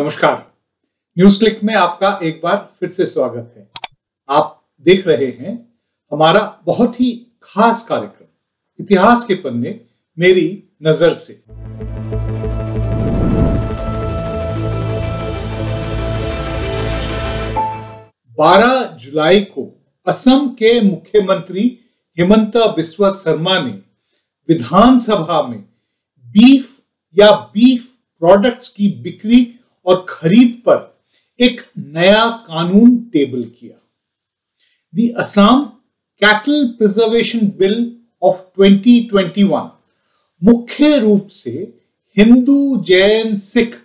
नमस्कार, news click में आपका एक बार फिर से स्वागत है। आप देख रहे हैं हमारा बहुत ही खास कार्यक्रम इतिहास के पन्ने मेरी नज़र से। बारह जुलाई को असम के मुख्यमंत्री हिमंता बिस्वा सरमा ने विधानसभा में बीफ या बीफ प्रोडक्ट्स की बिक्री और खरीद पर एक नया कानून टेबल किया। The Assam cattle preservation bill of 2021 मुख्य रूप से हिंदू, जैन, सिख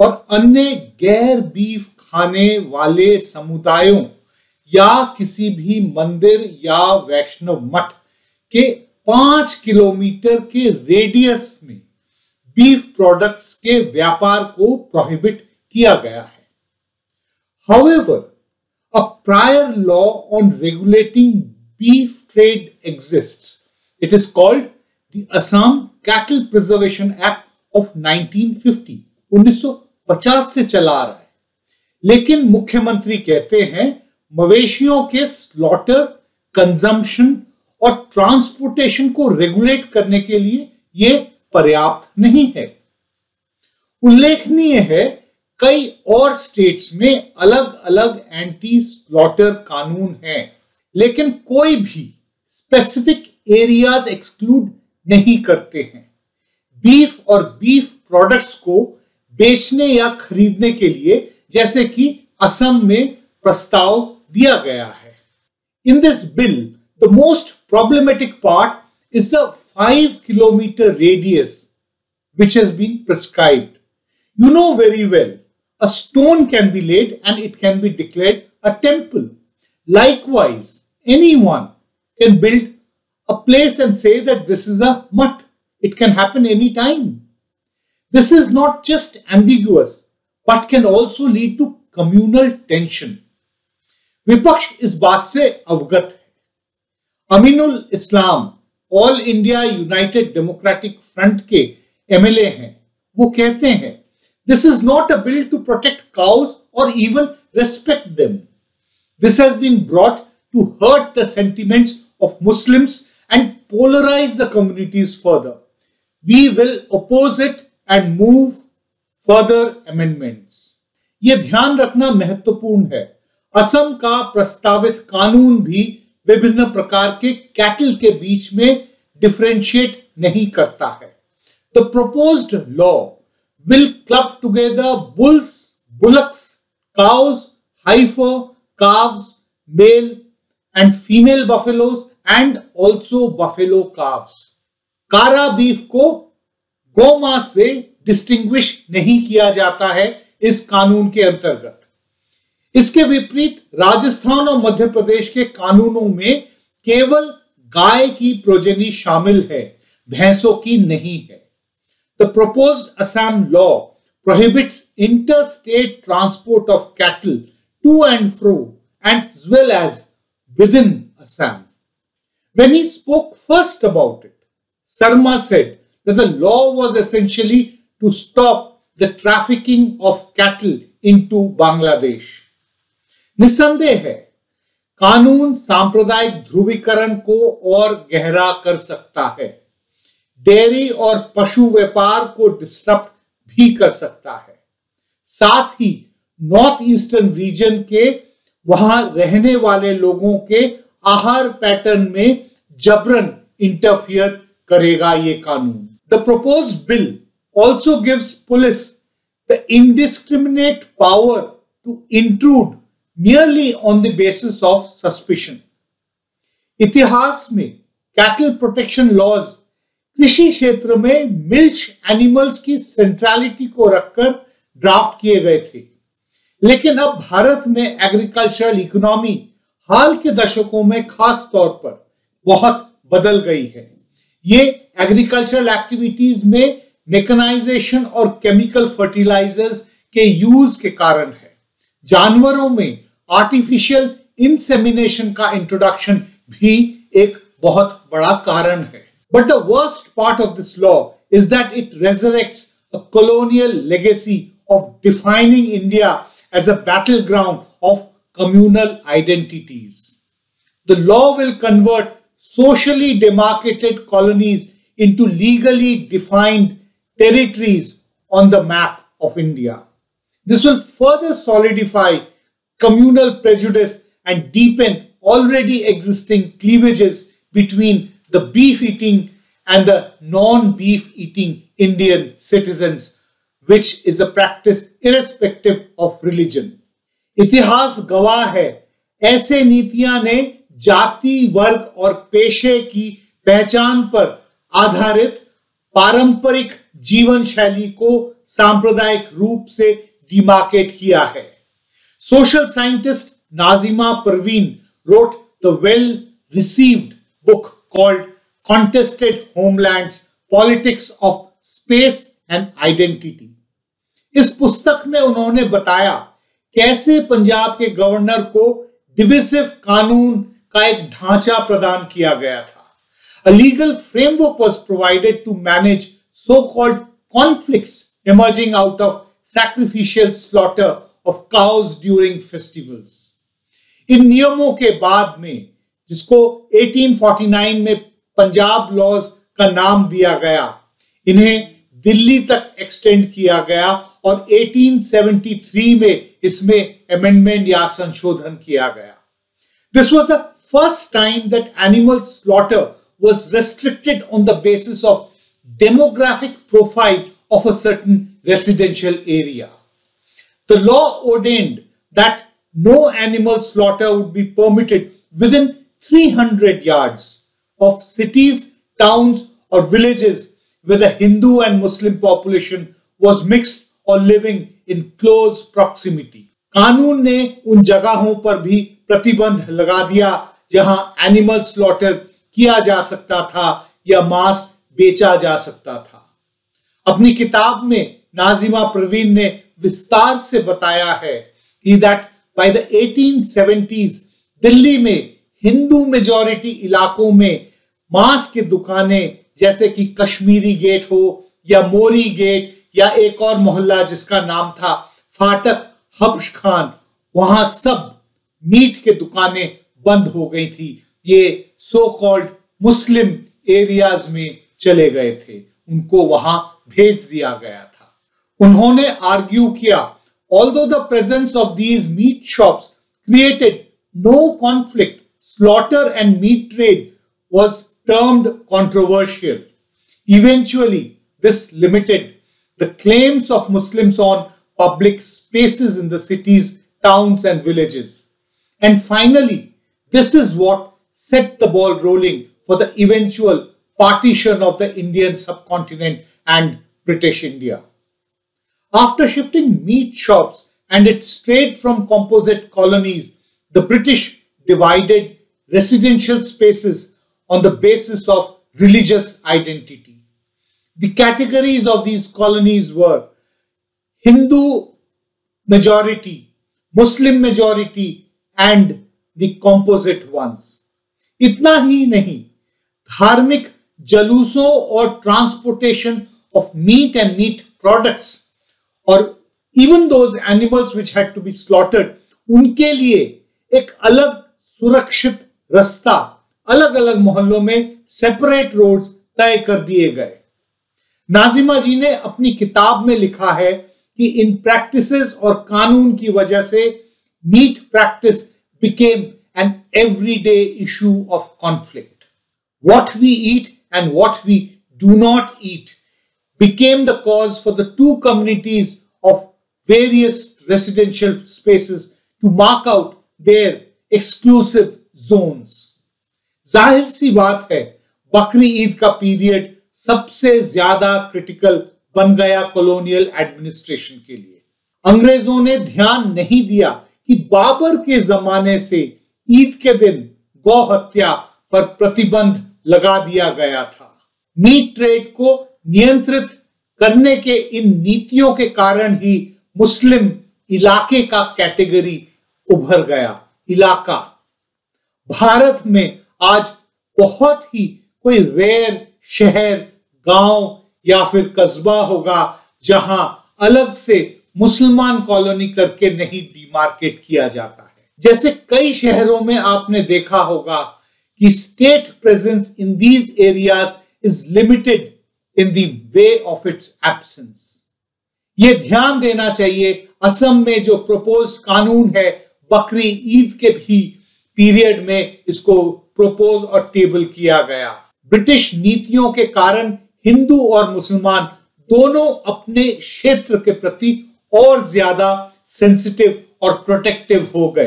और अन्य गैर बीफ खाने वाले समुदायों या किसी भी मंदिर या वैष्णव मठ के 5 किलोमीटर के रेडियस में बीफ प्रोडक्ट्स के व्यापार को प्रोहिबिट किया गया है। However, a prior law on regulating beef trade exists. It is called the Assam Cattle Preservation Act of 1950. 1950 से चला आ रहा है, लेकिन मुख्यमंत्री कहते हैं मवेशियों के स्लॉटर, कंजम्पशन और ट्रांसपोर्टेशन को रेगुलेट करने के लिए ये पर्याप्त नहीं है। उल्लेखनीय है कई और स्टेट्स में अलग अलग एंटी स्लॉटर कानून हैं, लेकिन कोई भी स्पेसिफिक एरियाज एक्सक्लूड नहीं करते हैं। बीफ और बीफ प्रोडक्ट्स को बेचने या खरीदने के लिए, जैसे कि असम में प्रस्ताव दिया गया है। In this bill the most problematic part is the 5 kilometer radius which has been prescribed. You know very well, a stone can be laid and it can be declared a temple. Likewise, anyone can build a place and say that this is a mutt. It can happen any time. This is not just ambiguous, but can also lead to communal tension. विपक्ष इस बात से अवगत है। Aminul Islam all India United democratic front के MLA हैं। वो कहते हैं this is not a bill to protect cows और even respect them. This has been brought to hurt the sentiments of Muslims and polarise the communities further. We will oppose it and move further amendments. ये ध्यान रखना महत्वपूर्ण है, असम का प्रस्तावित कानून भी विभिन्न प्रकार के कैटल के बीच में डिफरेंशिएट नहीं करता है। The proposed law will club together bulls, bullocks, cows, heifer, calves, male and female buffaloes and also buffalo calves. Carabeef को गोमा से डिस्टिंग्विश नहीं किया जाता है इस कानून के अंतर्गत। इसके विपरीत राजस्थान और मध्य प्रदेश के कानूनों में केवल गाय की प्रोजेनी शामिल है, भैंसों की नहीं है। The proposed Assam law prohibits inter state transport of cattle to and fro and as well as within Assam. When he spoke first about it, Sarma said that the law was essentially to stop the trafficking of cattle into Bangladesh. निसंदेह है कानून सांप्रदायिक ध्रुवीकरण को और गहरा कर सकता है, डेयरी और पशु व्यापार को डिस्टर्ब भी कर सकता है। साथ ही नॉर्थ ईस्टर्न रीजन के वहां रहने वाले लोगों के आहार पैटर्न में जबरन इंटरफियर करेगा ये कानून। The proposed bill also gives police the indiscriminate power to intrude merely on the basis of suspicion. इतिहास में कैटल प्रोटेक्शन लॉज कृषि क्षेत्र में मिल्च एनिमल्स की सेंट्रलिटी को रखकर ड्राफ्ट किए गए थे, लेकिन अब भारत में एग्रीकल्चरल इकोनॉमी हाल के दशकों में खास तौर पर बहुत बदल गई है। ये एग्रीकल्चरल एक्टिविटीज में मेकनाइजेशन और केमिकल फर्टिलाइजर्स के यूज के कारण है। जानवरों में आर्टिफिशियल इंसेमिनेशन का इंट्रोडक्शन भी एक बहुत बड़ा कारण है। But the worst part of this law is that it resurrects a colonial legacy of defining India as a battleground of communal identities. The law will convert socially demarcated colonies into legally defined territories on the map of India. This will further solidify communal prejudice and deepen already existing cleavages between the beef-eating and the non-beef-eating Indian citizens, which is a practice irrespective of religion. इतिहास गवाह है, ऐसे नीतियां ने जाति, वर्ग और पेशे की पहचान पर आधारित पारंपरिक जीवन शैली को सांप्रदायिक रूप से डिमार्केट किया है. Social scientist Nazima Parveen wrote the well-received book called Contested Homelands Politics of Space and Identity. इस पुस्तक में उन्होंने बताया कैसे पंजाब के गवर्नर को डिविसिव कानून का एक ढांचा प्रदान किया गया था. A legal framework was provided to manage so-called conflicts emerging out of sacrificial slaughter of cows during festivals. इन नियमों के बाद में, जिसको 1849 में पंजाब लॉज का नाम दिया गया, इन्हें दिल्ली तक एक्सटेंड किया गया और 1873 में इसमें अमेंडमेंट या संशोधन किया गया. This was the first time that animal slaughter was restricted on the basis of demographic profile of a certain residential area. The law ordained that no animal slaughter would be permitted within 300 yards of cities, towns or villages where the Hindu and Muslim population was mixed or living in close proximity. कानून ने उन जगहों पर भी प्रतिबंध लगा दिया जहां एनिमल स्लॉटर किया जा सकता था या मांस बेचा जा सकता था. अपनी किताब में नाजिमा परवीन ने विस्तार से बताया है कि that By the 1870s, Delhi में हिंदू मेजॉरिटी इलाकों में मांस की दुकानें जैसे कि कश्मीरी गेट हो या मोरी गेट या एक और मोहल्ला जिसका नाम था फाटक हब्श खान, वहां सब मीट के दुकानें बंद हो गई थी. ये सो कॉल्ड मुस्लिम एरियाज में चले गए थे, उनको वहां भेज दिया गया था. उन्होंने आर्ग्यू किया, although the presence of these meat shops created no conflict, slaughter and meat trade was termed controversial. Eventually, this limited the claims of Muslims on public spaces in the cities, towns and villages. And finally, this is what set the ball rolling for the eventual partition of the Indian subcontinent and British India. After shifting meat shops and its trade from composite colonies, the British divided residential spaces on the basis of religious identity. The categories of these colonies were Hindu majority, Muslim majority and the composite ones. इतना ही नहीं, धार्मिक जलूसों और transportation of meat and meat products और even those animals which had to be slaughtered, उनके लिए एक अलग सुरक्षित रास्ता अलग अलग मोहल्लों में सेपरेट रोड्स तय कर दिए गए. नाजिमा जी ने अपनी किताब में लिखा है कि इन प्रैक्टिसेस और कानून की वजह से meat practice became an everyday issue of conflict. What we eat and what we do not eat became the cause for the two communities of various residential spaces to mark out their exclusive zones. जाहिर सी बात है, बकरी ईद का period सबसे ज्यादा critical बन गया colonial administration के लिए. अंग्रेजों ने ध्यान नहीं दिया कि बाबर के जमाने से ईद के दिन गौ हत्या पर प्रतिबंध लगा दिया गया था. मीट ट्रेड को नियंत्रित करने के इन नीतियों के कारण ही मुस्लिम इलाके का कैटेगरी उभर गया इलाका. भारत में आज बहुत ही कोई रेयर शहर, गांव या फिर कस्बा होगा जहां अलग से मुसलमान कॉलोनी करके नहीं डिमार्केट किया जाता है। जैसे कई शहरों में आपने देखा होगा कि state presence in these areas is limited in the way of its absence. ये ध्यान देना चाहिए, असम में जो प्रपोज्ड कानून है बकरी ईद के भी पीरियड में इसको प्रपोज और टेबल किया गया। ब्रिटिश नीतियों के कारण हिंदू और मुसलमान दोनों अपने क्षेत्र के प्रति और ज्यादा सेंसिटिव और प्रोटेक्टिव हो गए।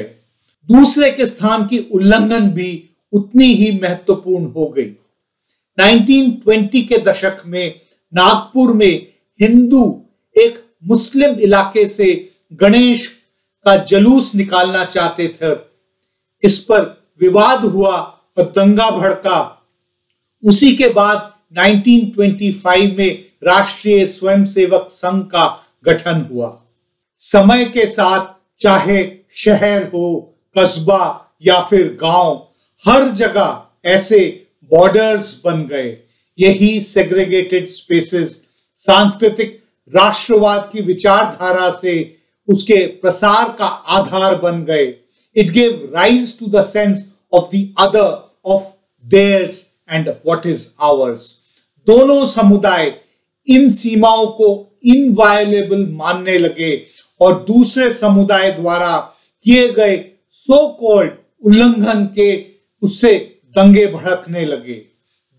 दूसरे के स्थान की उल्लंघन भी उतनी ही महत्वपूर्ण हो गई। 1920 के दशक में नागपुर में हिंदू एक मुस्लिम इलाके से गणेश का जलूस निकालना चाहते थे। इस पर विवाद हुआ और दंगा भड़का। उसी के बाद 1925 में राष्ट्रीय स्वयंसेवक संघ का गठन हुआ। समय के साथ चाहे शहर हो, कस्बा या फिर गांव, हर जगह ऐसे बॉर्डर्स बन गए। यही सेग्रीगेटेड स्पेसेस सांस्कृतिक राष्ट्रवाद की विचारधारा से उसके प्रसार का आधार बन गए। It gave rise to the sense of the other, of theirs and what is ours. दोनों समुदाय इन सीमाओं को इनवायलेबल मानने लगे और दूसरे समुदाय द्वारा किए गए सो कॉल्ड उल्लंघन के उससे दंगे भड़कने लगे।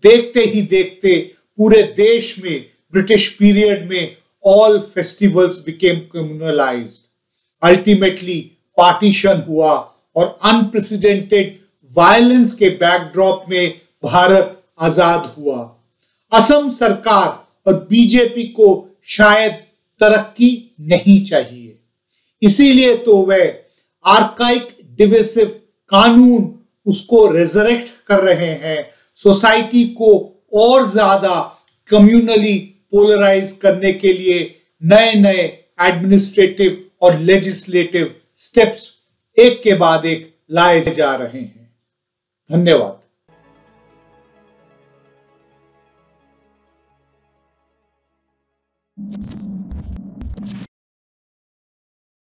देखते ही देखते पूरे देश में ब्रिटिश पीरियड में all festivals became communalized. Ultimately partition हुआ और अनप्रेसिडेंटेड वायलेंस के बैकड्रॉप में भारत आजाद हुआ। असम सरकार और बीजेपी को शायद तरक्की नहीं चाहिए, इसीलिए तो वह आर्काइक डिविसिव कानून उसको रेजरेक्ट कर रहे हैं, सोसाइटी को और ज्यादा कम्युनली पोलराइज करने के लिए नए नए एडमिनिस्ट्रेटिव और लेजिस्लेटिव स्टेप्स एक के बाद एक लाए जा रहे हैं। धन्यवाद।